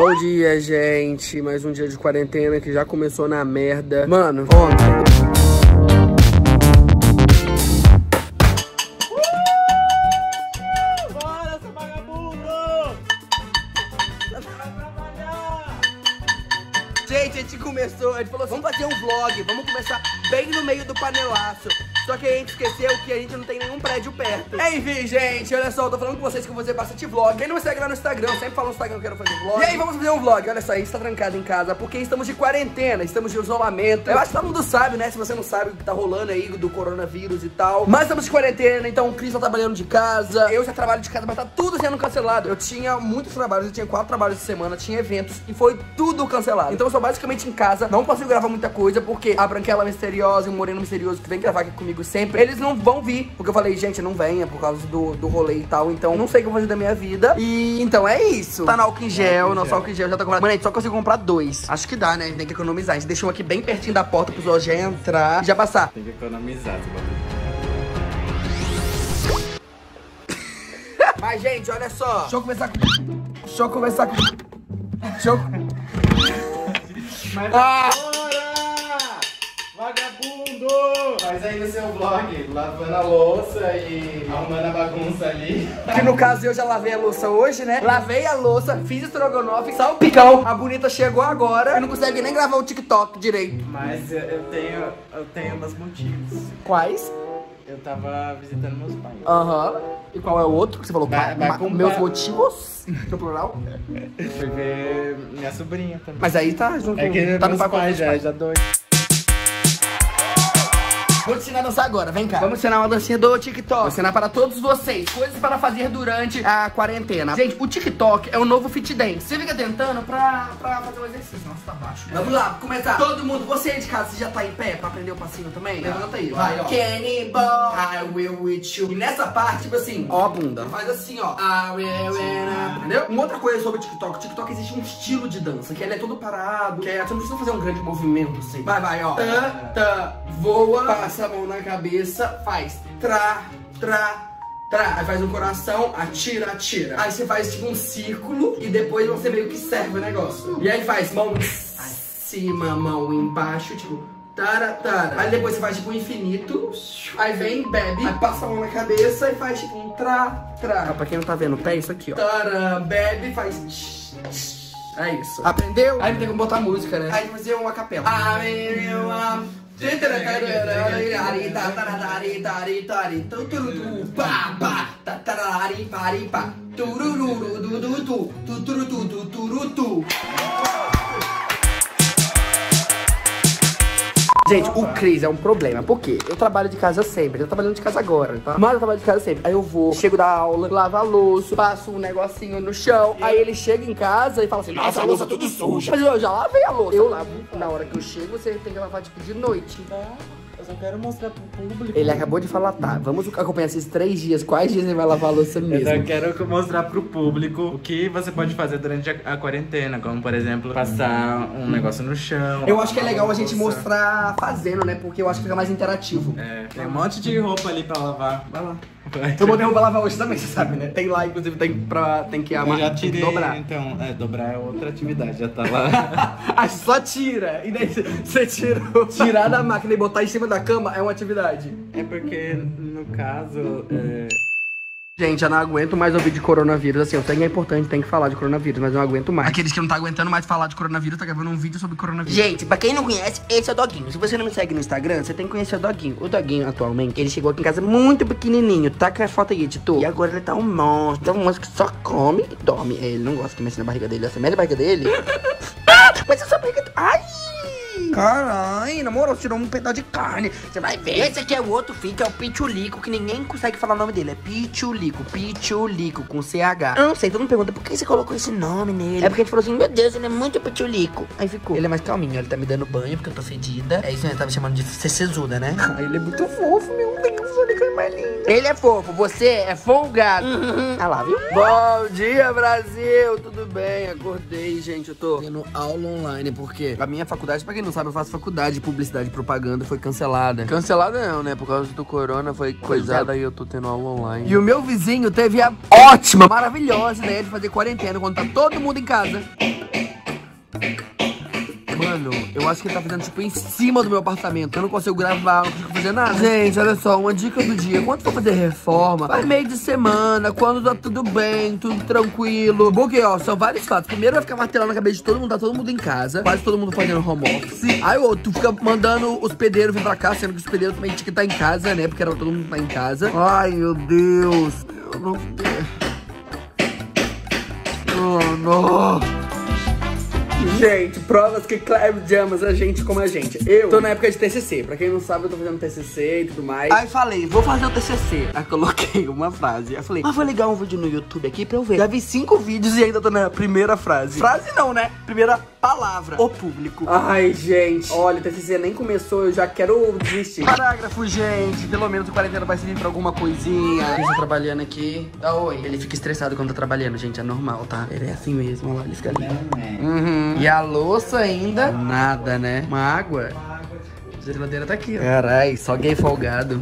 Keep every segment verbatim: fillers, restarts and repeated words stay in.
Bom dia, gente. Mais um dia de quarentena que já começou na merda. Mano, ontem... Gente, a gente começou, a gente falou assim, vamos fazer um vlog, vamos começar bem no meio do panelaço. Só que a gente esqueceu que a gente não tem nenhum prédio perto. Enfim, gente, olha só, eu tô falando com vocês que eu vou fazer bastante vlog. Quem não me segue lá no Instagram, eu sempre falo no Instagram que eu quero fazer vlog. E aí, vamos fazer um vlog, olha só, a gente tá trancado em casa porque estamos de quarentena, estamos de isolamento. Eu acho que todo mundo sabe, né, se você não sabe o que tá rolando aí do coronavírus e tal. Mas estamos de quarentena, então o Cris tá trabalhando de casa, eu já trabalho de casa, mas tá tudo sendo cancelado. Eu tinha muitos trabalhos, eu tinha quatro trabalhos de semana, tinha eventos e foi tudo cancelado. Então eu basicamente em casa, não consigo gravar muita coisa porque a Branquela misteriosa e o Moreno misterioso que vem gravar aqui comigo sempre, eles não vão vir, porque eu falei, gente, não venha por causa do, do rolê e tal, então não sei o que eu vou fazer da minha vida. E então é isso. Tá no álcool em gel, nosso álcool em gel já tá comprado. Mano, a gente só conseguiu comprar dois. Acho que dá, né? A gente tem que economizar. A gente deixou aqui bem pertinho da porta pro Zogé entrar e já passar. Tem que economizar, esse bagulho. Mas, gente, olha só. Deixa eu começar com... Deixa eu começar com... Deixa eu... Mas ah! Agora! Vagabundo! Faz aí no seu vlog, lavando a louça e arrumando a bagunça ali. Que no caso eu já lavei a louça hoje, né? Lavei a louça, fiz estrogonofe, salpicão. A bonita chegou agora e não consegue nem gravar o TikTok direito. Mas eu tenho, eu tenho meus motivos. Quais? Eu tava visitando meus pais. Aham. Uhum. E qual é o outro que você falou? Vai, vai com meus motivos? No plural? Foi ver minha sobrinha também. Mas aí tá junto. É que tá no pacote já, já dois. Vou te ensinar a dançar agora, vem cá. Vamos ensinar uma dancinha do TikTok. Vou ensinar para todos vocês coisas para fazer durante a quarentena. Gente, o TikTok é o novo fit dance. Você fica tentando pra, pra fazer um exercício. Nossa, tá baixo. Vamos lá, começar. Todo mundo, você aí de casa, você já tá em pé pra aprender o passinho também? Tá. Levanta aí, vai, ó. Cannibal, I will with you. E nessa parte, tipo assim, ó a bunda. Faz assim, ó. I will with you. Entendeu? Uma outra coisa sobre o TikTok. O TikTok existe um estilo de dança, que ele é todo parado, que é, você não precisa fazer um grande movimento, assim. Vai, vai, ó. Tá, tá, voa, passa a mão na cabeça, faz tra, tra, tra. Aí faz um coração, atira, atira. Aí você faz tipo um círculo e depois você meio que serve o negócio. E aí faz mão acima, mão embaixo, tipo tara, tara. Aí depois você faz tipo um infinito. Aí vem, bebe, aí passa a mão na cabeça e faz tipo um tra, tra. Ah, pra quem não tá vendo o pé, é isso aqui, ó. Tara, bebe, faz tch, tch. É isso. Aprendeu? Aí tem que botar música, né? Aí fazer uma capela. Ah, meu amor. Gente, o Cris é um problema, porque eu trabalho de casa sempre, eu tô trabalhando de casa agora, tá? Mas eu trabalho de casa sempre, aí eu vou, chego da aula, lavo a louça, passo um negocinho no chão, aí ele chega em casa e fala assim, nossa, a louça tudo suja. Mas eu já lavei a louça. Eu lavo, na hora que eu chego, você tem que lavar, tipo, de noite. Eu só quero mostrar pro público. Ele acabou de falar, tá, vamos acompanhar esses três dias. Quais dias ele vai lavar a louça mesmo? Eu só quero mostrar pro público o que você pode fazer durante a, a quarentena. Como, por exemplo, passar um negócio no chão. Eu acho que é legal a gente mostrar fazendo, né? Porque eu acho que fica mais interativo. É, tem um monte de roupa ali pra lavar. Vai lá. Eu botei roupa lavar hoje também, você sabe, né? Tem lá, inclusive, tem, pra, tem que amar. Eu já tirei, dobrar. Então, é, dobrar é outra atividade, já tá lá. Aí só tira, e daí você tirou. Tirar da máquina e botar em cima da cama é uma atividade. É porque, no caso... É... Gente, eu não aguento mais ouvir de coronavírus. Assim, eu sei que é importante, tem que falar de coronavírus, mas eu não aguento mais. Aqueles que não tá aguentando mais falar de coronavírus, tá gravando um vídeo sobre coronavírus. Gente, pra quem não conhece, esse é o Doguinho. Se você não me segue no Instagram, você tem que conhecer o Doguinho. O Doguinho, atualmente, ele chegou aqui em casa muito pequenininho. Tá com a foto aí, editor. E agora ele tá um monstro. Tá um monstro que só come e dorme. Ele não gosta que mexe na barriga dele. Essa merda é a barriga dele. Mas essa barriga... Ai! Caralho, na moral, tirou um pedaço de carne. Você vai ver. Esse aqui é o outro filho, que é o Pichulico, que ninguém consegue falar o nome dele. É Pichulico, Pichulico, com C H. Eu não sei, todo mundo pergunta, por que você colocou esse nome nele? É porque a gente falou assim, meu Deus, ele é muito Pichulico. Aí ficou. Ele é mais calminho, ele tá me dando banho, porque eu tô fedida. É isso, ele tá me chamando de sesuda, né? Ai, ele é muito fofo, meu Deus. Ele é fofo, você é folgado. Uhum. Ah lá, viu? Bom dia, Brasil! Tudo bem? Acordei, gente. Eu tô tendo aula online, porque a minha faculdade, pra quem não sabe, eu faço faculdade de publicidade e propaganda, foi cancelada. Cancelada não, né? Por causa do corona, foi coisada e eu tô tendo aula online. E o meu vizinho teve a ótima, maravilhosa ideia de fazer quarentena quando tá todo mundo em casa. Mano, eu acho que ele tá fazendo tipo em cima do meu apartamento. Eu não consigo gravar, não consigo fazer nada. Gente, olha só, uma dica do dia. Quando for fazer reforma, faz meio de semana, quando tá tudo bem, tudo tranquilo. Porque, ó, são vários fatos. Primeiro vai ficar martelando na cabeça de todo mundo, tá todo mundo em casa. Quase todo mundo fazendo home office. Aí o outro fica mandando os pedreiros vir pra cá, sendo que os pedreiros também tinha que tá em casa, né? Porque era todo mundo tá em casa. Ai, meu Deus. Eu não... Oh, não... Gente, provas que Claire Jamas a gente como a gente. Eu tô na época de T C C. Pra quem não sabe, eu tô fazendo T C C e tudo mais. Aí falei, vou fazer o T C C. Aí coloquei uma frase. Aí falei, mas vou ligar um vídeo no YouTube aqui pra eu ver. Já vi cinco vídeos e ainda tô na primeira frase. Frase não, né? Primeira palavra. O público. Ai, gente. Olha, o T C C nem começou, eu já quero desistir. Parágrafo, gente. Pelo menos o quarentena vai servir pra alguma coisinha. Ele tá trabalhando aqui. Ah, oi. Ele fica estressado quando tá trabalhando, gente. É normal, tá? Ele é assim mesmo. Olha lá, ele fica ali. Uhum. E a louça ainda? Nada, né? Uma água? Uma água. A geladeira tá aqui, ó. Carai, só gay folgado.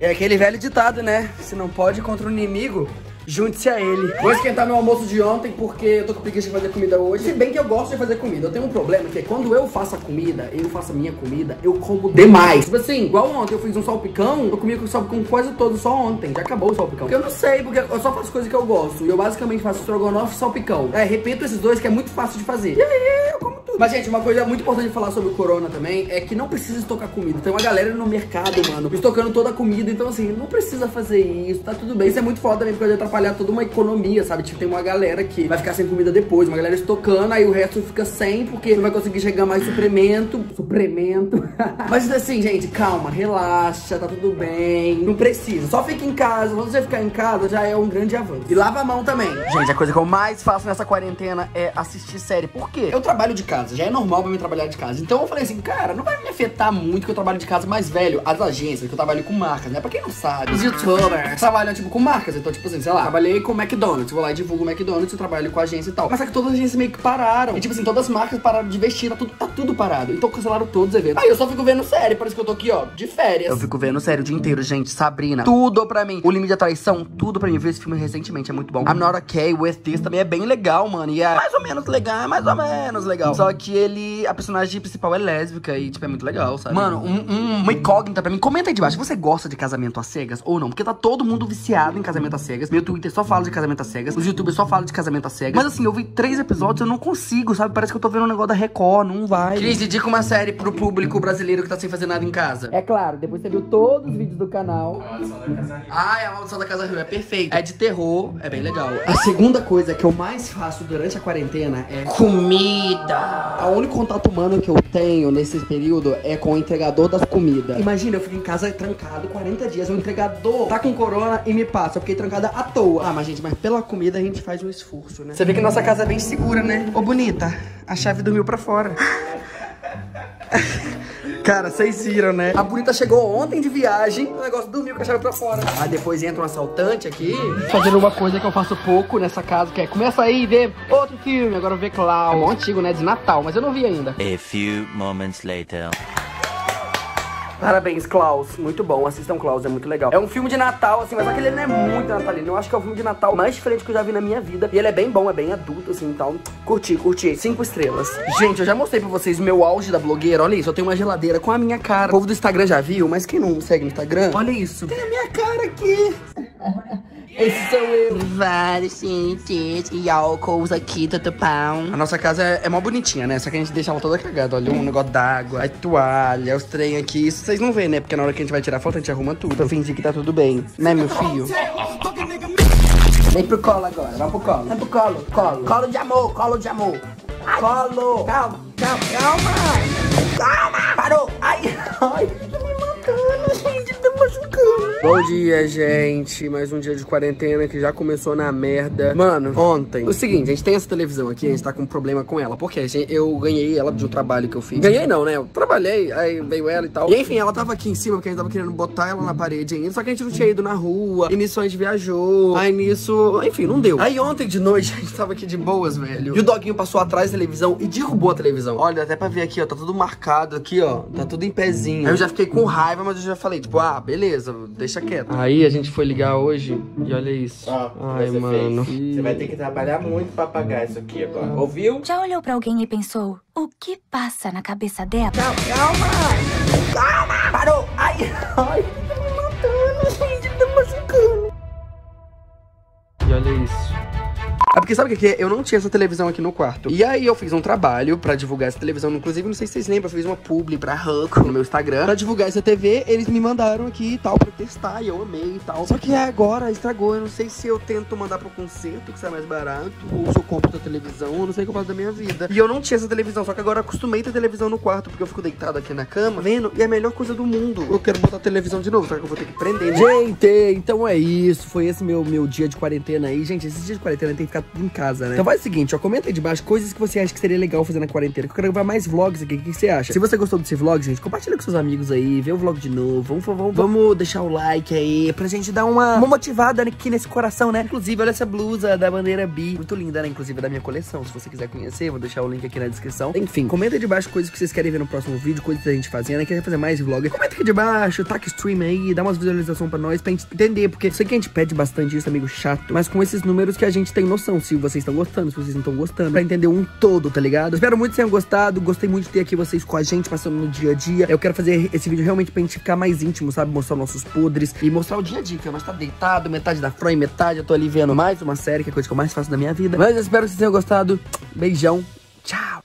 É aquele velho ditado, né? Se não pode contra o inimigo... junte-se a ele. Vou esquentar meu almoço de ontem porque eu tô com preguiça de fazer comida hoje. Se bem que eu gosto de fazer comida. Eu tenho um problema que é quando eu faço a comida, eu faço a minha comida, eu como demais. Tipo assim, igual ontem eu fiz um salpicão, eu comi o salpicão quase todo só ontem. Já acabou o salpicão. Porque eu não sei, porque eu só faço coisa que eu gosto. E eu basicamente faço estrogonofe e salpicão. É, repito esses dois que é muito fácil de fazer. E aí eu como tudo. Mas, gente, uma coisa muito importante de falar sobre o corona também é que não precisa estocar comida. Tem uma galera no mercado, mano, estocando toda a comida. Então, assim, não precisa fazer isso, tá tudo bem. Isso é muito foda também, porque atrapalhar toda uma economia, sabe? Tipo, tem uma galera que vai ficar sem comida depois, uma galera estocando, aí o resto fica sem, porque não vai conseguir chegar mais suplemento. Suplemento. Mas assim, gente, calma, relaxa, tá tudo bem. Não precisa. Só fica em casa. Quando você ficar em casa, já é um grande avanço. E lava a mão também. Gente, a coisa que eu mais faço nessa quarentena é assistir série. Por quê? Eu trabalho de casa. Já é normal pra mim trabalhar de casa. Então eu falei assim, cara, não vai me afetar muito que eu trabalho de casa, mais velho, as agências, que eu trabalho com marcas, né? Pra quem não sabe, os youtubers trabalham, tipo, com marcas. Então, tipo assim, sei lá, trabalhei com o McDonald's, vou lá e divulgo o McDonald's, eu trabalho com a agência e tal. Mas só que todas as agências meio que pararam. E tipo assim, todas as marcas pararam de vestir, tá tudo, tá tudo parado. Então cancelaram todos os eventos. Aí eu só fico vendo série, parece que eu tô aqui, ó, de férias. Eu fico vendo série o dia inteiro, gente. Sabrina, tudo pra mim. O Limite da Traição, tudo pra mim. Eu vi esse filme recentemente, é muito bom. A Nora K, o E Ts também é bem legal, mano. E é mais ou menos legal, é mais ou menos legal. Só que ele, a personagem principal é lésbica e tipo, é muito legal, sabe? Mano, um, um, uma incógnita pra mim. Comenta aí de baixo, você gosta de casamento às cegas ou não? Porque tá todo mundo viciado em casamento às cegas. Meu Twitter só fala de casamento às cegas. Os youtubers só falam de casamento às cegas. Mas assim, eu vi três episódios, eu não consigo, sabe? Parece que eu tô vendo um negócio da Record, não vai. Cris, indica uma série pro público brasileiro que tá sem fazer nada em casa. É claro, depois você viu todos os vídeos do canal. A Maldição da Casa Rio. Ai, A Maldição da Casa Rio é perfeito. É de terror, é bem legal. A segunda coisa que eu mais faço durante a quarentena é comida. O único contato humano que eu tenho nesse período é com o entregador das comidas. Imagina, eu fico em casa trancado quarenta dias, o entregador tá com corona e me passa. Eu fiquei trancada à toa. Ah, mas gente, mas pela comida a gente faz um esforço, né? Você vê que nossa casa é bem segura, né? Ô, bonita, a chave dormiu pra fora. Cara, vocês viram, né? A bonita chegou ontem de viagem, o negócio dormiu com a chave pra fora. Aí depois entra um assaltante aqui. Fazendo uma coisa que eu faço pouco nessa casa, que é começa aí e vê outro filme. Agora eu vou ver Klaus. É bom antigo, né? De Natal, mas eu não vi ainda. A few moments later... Parabéns, Klaus. Muito bom. Assistam, Klaus. É muito legal. É um filme de Natal, assim, mas aquele não é muito natalino. Eu acho que é o filme de Natal mais diferente que eu já vi na minha vida. E ele é bem bom, é bem adulto, assim, então... Curti, curti. Cinco estrelas. Gente, eu já mostrei pra vocês o meu auge da blogueira. Olha isso, eu tenho uma geladeira com a minha cara. O povo do Instagram já viu, mas quem não me segue no Instagram... Olha isso. Tem a minha cara aqui. Esse sou eu. Vários E Ts e álcools aqui, tutupão. A nossa casa é, é mó bonitinha, né? Só que a gente deixa ela toda cagada. Olha, um negócio d'água, a toalha, os trem aqui. Isso vocês não veem, né? Porque na hora que a gente vai tirar foto, a gente arruma tudo. Pra fingir que tá tudo bem. Né, meu filho? Vem pro colo agora, vai pro colo. Vai pro colo, colo. Colo de amor, colo de amor. Ai. Colo. Calma, calma, calma. Calma. Parou. Ai, ai. Tá me matando, gente. Tá machucando. Bom dia, gente. Mais um dia de quarentena que já começou na merda. Mano, ontem... O seguinte, a gente tem essa televisão aqui, a gente tá com um problema com ela. Porque gente, eu ganhei ela de um trabalho que eu fiz. Ganhei não, né? Eu trabalhei, aí veio ela e tal. E enfim, ela tava aqui em cima porque a gente tava querendo botar ela na parede ainda. Só que a gente não tinha ido na rua. E nisso a gente viajou. Aí nisso... Enfim, não deu. Aí ontem de noite a gente tava aqui de boas, velho. E o doguinho passou atrás da televisão e derrubou a televisão. Olha, até pra ver aqui, ó. Tá tudo marcado aqui, ó. Tá tudo em pezinho. Aí eu já fiquei com raiva, mas eu já falei, tipo, ah, beleza, deixa quieto. Aí a gente foi ligar hoje e olha isso. Ah, ai, você mano. Fez. Você vai ter que trabalhar muito pra pagar isso aqui agora. Ouviu? Já olhou pra alguém e pensou, o que passa na cabeça dela? Calma! Calma! Calma. Parou! Ai! Ai! Tá me matando, gente! Tá machucando! E olha isso. É porque sabe o que é? Eu não tinha essa televisão aqui no quarto. E aí eu fiz um trabalho pra divulgar essa televisão. Inclusive, não sei se vocês lembram, eu fiz uma publi pra Hulk no meu Instagram. Pra divulgar essa T V, eles me mandaram aqui e tal, pra testar. E eu amei e tal. Só que agora estragou. Eu não sei se eu tento mandar pro conserto, que sai mais barato. Ou se eu compro da televisão, eu não sei o que eu faço da minha vida. E eu não tinha essa televisão, só que agora eu acostumei a ter televisão no quarto. Porque eu fico deitado aqui na cama, vendo. E é a melhor coisa do mundo. Eu quero botar a televisão de novo, só que eu vou ter que prender. Gente, então é isso. Foi esse meu, meu dia de quarentena aí. Gente, esse dia de quarentena tem que ficar em casa, né? Então faz o seguinte, ó, comenta aí de baixo coisas que você acha que seria legal fazer na quarentena, que eu quero gravar mais vlogs aqui, o que você acha? Se você gostou desse vlog, gente, compartilha com seus amigos aí, vê o vlog de novo, vamos, vamos, vamos deixar o like aí, pra gente dar uma, uma motivada aqui nesse coração, né? Inclusive, olha essa blusa da bandeira bi, muito linda, né? Inclusive, é da minha coleção, se você quiser conhecer, vou deixar o link aqui na descrição. Enfim, comenta aí de baixo coisas que vocês querem ver no próximo vídeo, coisas que a gente fazendo, né? Quer fazer mais vlog? Comenta aqui de baixo, taca stream aí, dá umas visualizações pra nós, pra gente entender, porque eu sei que a gente pede bastante isso, amigo chato, mas com esses números que a gente tem noção se vocês estão gostando, se vocês não estão gostando, pra entender um todo, tá ligado? Espero muito que tenham gostado, gostei muito de ter aqui vocês com a gente, passando no dia a dia. Eu quero fazer esse vídeo realmente pra gente ficar mais íntimo, sabe? Mostrar nossos podres e mostrar o dia a dia, que eu mais tá deitado, metade da Fran e metade eu tô ali vendo mais uma série, que é a coisa que eu mais faço da minha vida. Mas eu espero que vocês tenham gostado. Beijão, tchau!